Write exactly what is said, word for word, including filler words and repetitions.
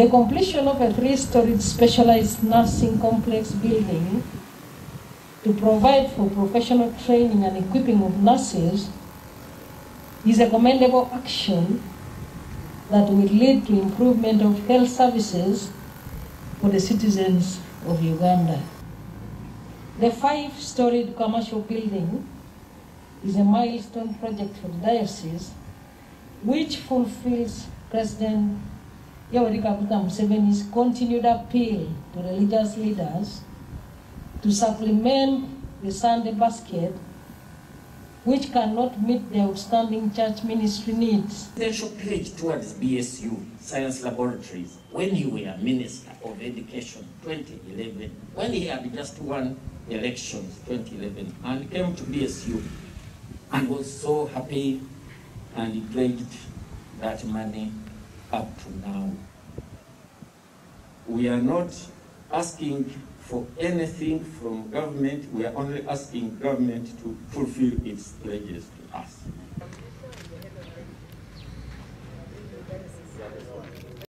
The completion of a three-storied specialized nursing complex building to provide for professional training and equipping of nurses is a commendable action that will lead to improvement of health services for the citizens of Uganda. The five-storied commercial building is a milestone project for the diocese which fulfills President Yoweri Kaguta Museveni's continued appeal to religious leaders to supplement the Sunday basket, which cannot meet the outstanding church ministry needs. Essential pledge towards B S U, Science Laboratories, when you were Minister of Education twenty eleven, when he had just won elections twenty eleven and came to B S U and was so happy and he pledged that money up to now. We are not asking for anything from government, we are only asking government to fulfill its pledges to us.